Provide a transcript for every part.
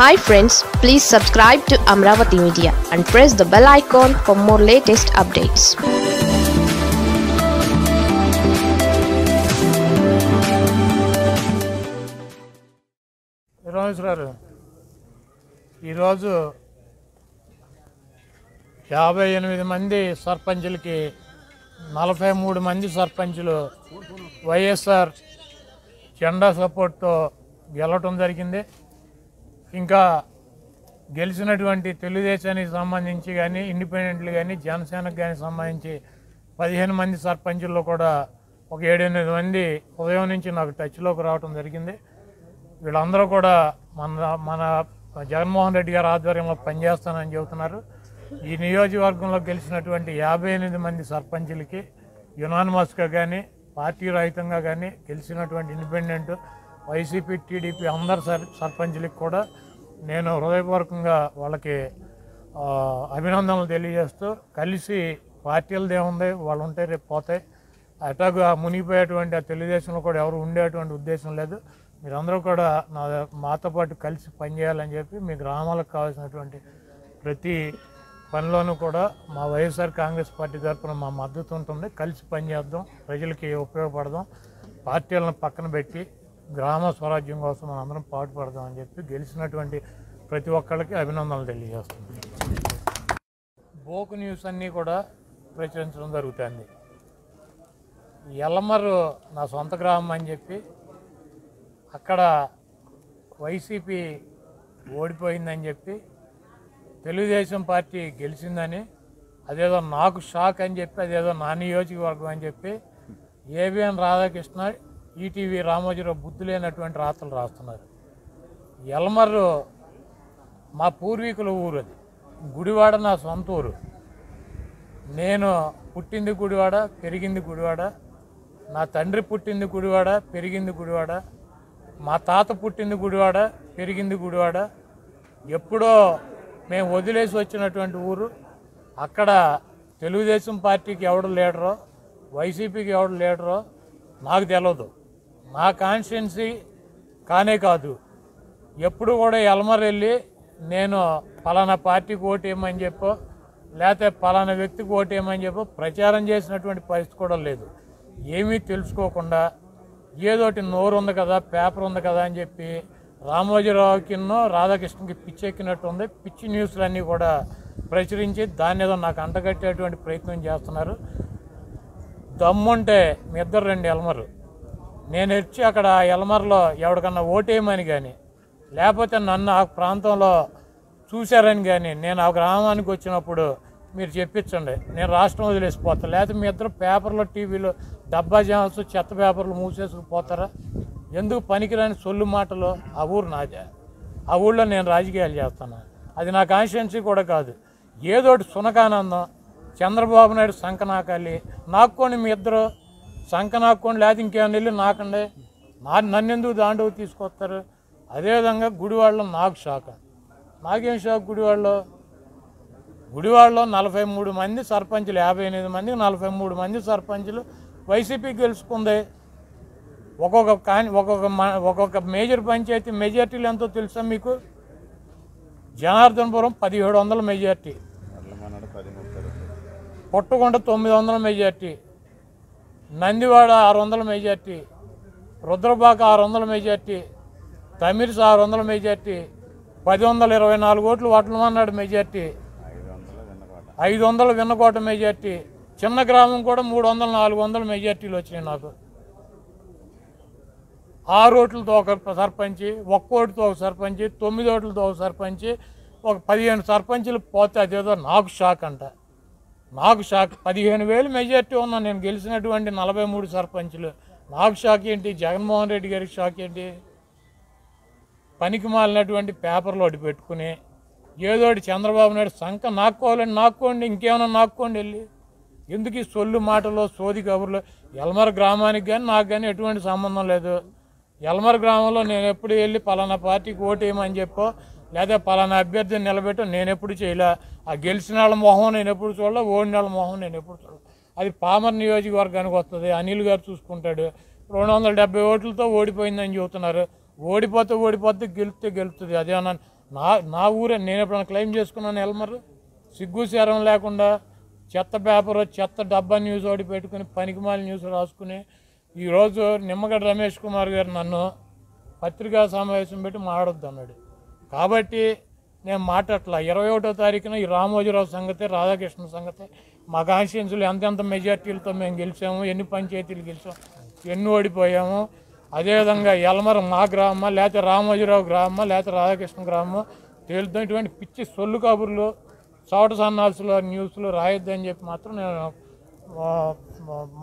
Hi friends, please subscribe to Amravati Media and press the bell icon for more latest updates. Rameshwar Rao ఈరోజు 58 మంది సర్పంచులకి 43 మంది సర్పంచులు వైఎస్ఆర్ జెండా సపోర్ట్తో గెలవడం జరిగింది। ఇంకా గెలిచినటువంటి తెలుగుదేశానికి సంబంధించి కానీ ఇండిపెండెంట్లు కానీ జనసేనకు కానీ సంబంధించి 15 మంది సర్పంచుల్లో కూడా ఒక 7-8 మంది ఉదయం నుంచి నాకు టచ్లోకి రావడం జరిగింది। వీళ్ళందరూ కూడా మన జగన్మోహన్ రెడ్డి గారి ఆధ్వర్యంలో పనిచేస్తానని చెబుతున్నారు। ఈ నియోజకవర్గంలో గెలిచినటువంటి 58 మంది సర్పంచులకి యునానిమస్గా కానీ పార్టీ రహితంగా కానీ గెలిచినటువంటి ఇండిపెండెంట్ వైసీపీ టీడీపీ అందరు సర్పంచులకి కూడా నేను హృదయపూర్వకంగా వాళ్ళకి అభినందనలు తెలియజేస్తూ కలిసి పార్టీలది ఏముంది వాళ్ళు ఉంటే రేపు పోతాయి అటాకు మునిగిపోయేటువంటి తెలుగుదేశంలో కూడా ఎవరు ఉండేటువంటి ఉద్దేశం లేదు। మీరందరూ కూడా మాతో పాటు కలిసి పనిచేయాలని చెప్పి మీ గ్రామాలకు కావాల్సినటువంటి ప్రతి పనిలోనూ కూడా మా వైఎస్ఆర్ కాంగ్రెస్ పార్టీ తరఫున మా మద్దతు ఉంటుంది। కలిసి పనిచేద్దాం, ప్రజలకి ఉపయోగపడదాం, పార్టీలను పక్కన పెట్టి గ్రామ స్వరాజ్యం కోసం మనం అందరం పాటుపడదామని చెప్పి గెలిచినటువంటి ప్రతి ఒక్కళ్ళకి అభినందనలు తెలియజేస్తుంది। బోకు న్యూస్ అన్నీ కూడా ప్రచురించడం జరుగుతుంది। ఎల్లమరు నా సొంత గ్రామం అని చెప్పి అక్కడ వైసీపీ ఓడిపోయిందని చెప్పి తెలుగుదేశం పార్టీ గెలిచిందని అదేదో నాకు షాక్ అని చెప్పి అదేదో నా నియోజకవర్గం అని చెప్పి ఏబీఎన్ రాధాకృష్ణ ఈటీవీ రామోజీరావు బుద్ధి లేనటువంటి రాతలు రాస్తున్నారు। ఎల్మర్రు మా పూర్వీకుల ఊరు, అది గుడివాడ నా సొంత ఊరు। నేను పుట్టింది గుడివాడ, పెరిగింది గుడివాడ, నా తండ్రి పుట్టింది గుడివాడ, పెరిగింది గుడివాడ, మా తాత పుట్టింది గుడివాడ, పెరిగింది గుడివాడ। ఎప్పుడో మేము వదిలేసి వచ్చినటువంటి ఊరు। అక్కడ తెలుగుదేశం పార్టీకి ఎవడు లీడరో వైసీపీకి ఎవడు లీడరో నాకు తెలియదు, నా కాన్స్టిట్యున్సీ కానే కాదు। ఎప్పుడు కూడా ఎల్మర్ వెళ్ళి నేను పలానా పార్టీకి ఓటేయమని చెప్పో లేకపోతే పలానా వ్యక్తికి ఓటేయమని చెప్పో ప్రచారం చేసినటువంటి పరిస్థితి కూడా లేదు। ఏమీ తెలుసుకోకుండా ఏదోటి నోరు ఉంది కదా, పేపర్ ఉంది కదా అని చెప్పి రామోజీరావు కిన్నో రాధాకృష్ణకి పిచ్చెక్కినట్టు ఉంది, పిచ్చి న్యూస్లన్నీ కూడా ప్రచురించి దాన్ని ఏదో నాకు అంటగట్టేటువంటి ప్రయత్నం చేస్తున్నారు। దమ్ముంటే మీ ఇద్దరు రెండు ఎల్మరు, నేను వచ్చి అక్కడ ఎల్మర్లో ఎవరికన్నా ఓటేయమని కానీ లేకపోతే నన్ను ఆ ప్రాంతంలో చూశారని కానీ నేను ఆ గ్రామానికి వచ్చినప్పుడు మీరు చెప్పించండి, నేను రాష్ట్రం వదిలేసిపోతాను, లేకపోతే మీ ఇద్దరు పేపర్లో టీవీలో డబ్బా జాన్స్ చెత్త పేపర్లు మూసేసుకుపోతారా? ఎందుకు పనికిరాని సొల్లు మాటలు? ఆ ఊరు నాదే, ఆ ఊళ్ళో నేను రాజకీయాలు చేస్తాను, అది నా కాన్స్టిట్యున్సీ కూడా కాదు। ఏదోటి సునకానందం చంద్రబాబు నాయుడు సంఖ నాకాలి, నాక్కోండి మీ ఇద్దరు, సంఖ నాక్కోండి, లేకపోతే ఇంకేమైనా వెళ్ళి నాకండి, నన్నెందుకు దాండవు తీసుకొస్తారు? అదేవిధంగా గుడివాడలో నాకు షాక్, నాకేం షాక్, గుడివాడలో 43 మంది సర్పంచులు, 58 మంది 43 మంది సర్పంచులు వైసీపీ గెలుచుకుంది। ఒక్కొక్క మేజర్ పంచాయతీ మెజార్టీలు ఎంతో తెలుసా మీకు? Janardhanapuram 1700 majority, Pottakonda 900 majority, Nandivada 600 majority, Rudrabaka 600 majority, తమిర్స్ 600 మెజార్టీ, 1024 ఓట్లు వడ్లమన్నాడు మెజార్టీ, 500 విన్నకోట మెజార్టీ, చిన్న గ్రామం కూడా 300-400 మెజార్టీలు వచ్చినాయి నాకు। 6 ఓట్లతో ఒక సర్పంచి, 1 ఓటుతో ఒక సర్పంచి, 9 ఓట్లతో ఒక సర్పంచి, ఒక 15 సర్పంచులు పోతే అదేదో నాకు షాక్ అంట, నాకు షాక్। 15,000 మెజార్టీ ఉన్నా నేను గెలిచినటువంటి 43 సర్పంచులు, నాకు షాక్ ఏంటి? జగన్మోహన్ రెడ్డి గారికి షాక్ ఏంటి? పనికి మాలినటువంటి పేపర్లు ఒకటి పెట్టుకుని ఏదోటి చంద్రబాబు నాయుడు సంఖ నాక్కోవాలని నాక్కోండి, ఇంకేమైనా నాక్కోండి వెళ్ళి, ఎందుకు ఈ సొల్లు మాటలు, సోది కబుర్లు? ఎల్మర్ గ్రామానికి కానీ నాకు కానీ ఎటువంటి సంబంధం లేదు। ఎల్మర్ గ్రామంలో నేను ఎప్పుడు వెళ్ళి పలానా పార్టీకి ఓటేయమని చెప్పో లేదా పలానా అభ్యర్థిని నిలబెట్టో నేను ఎప్పుడు చేయలే। ఆ గెలిచిన వాళ్ళ మొహం నేను ఎప్పుడు చూడలే, ఓడిన వాళ్ళ మొహం నేను ఎప్పుడు చూడలే। అది పామర్ నియోజకవర్గానికి వస్తుంది, అనిల్ గారు చూసుకుంటాడు। 270 ఓట్లతో ఓడిపోయిందని చెబుతున్నారు, ఓడిపోతే ఓడిపోతే గెలిపితే గెలుపుతుంది, అదేమన్నా నా ఊరే నేను ఎప్పుడు క్లెయిమ్ చేసుకున్నాను ఎల్మర్ సిగ్గు శరం లేకుండా చెత్త పేపర్ చెత్త డబ్బా న్యూస్ ఒకటి పెట్టుకుని పనికిమాలి న్యూస్ రాసుకుని ఈరోజు నిమ్మగడ్డ రమేష్ కుమార్ గారు నన్ను పత్రికా సమావేశం పెట్టి మాట్లాడద్దు అన్నాడు కాబట్టి నేను మాట్లాడలా 21వ తారీఖున ఈ రామోజీరావు సంగతే రాధాకృష్ణ సంగతే మా కాన్స్టిట్యున్సీలో ఎంతెంత మెజార్టీలతో మేము గెలిచాము ఎన్ని పంచాయతీలు గెలిచాము ఎన్ని ఓడిపోయాము అదేవిధంగా ఎల్మర్ మా గ్రామం లేకపోతే రామోజీరావు గ్రామం లేకపోతే రాధాకృష్ణ గ్రామం తేలుతాం ఇటువంటి పిచ్చి సొల్లు కబుర్లు చోట సన్నాల్సులో న్యూస్లో రాయొద్దని చెప్పి మాత్రం నేను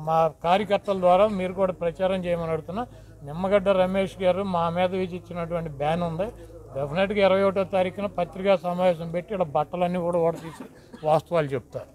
మా కార్యకర్తల ద్వారా మీరు కూడా ప్రచారం చేయమని అడుగుతున్నా. నిమ్మగడ్డ రమేష్ గారు మా మీద విధించినటువంటి బ్యాన్ ఉంది. డెఫినెట్గా 21వ తారీఖున పత్రికా సమావేశం పెట్టి ఇలా బట్టలన్నీ కూడా ఓడతీసి వాస్తవాలు చెప్తారు.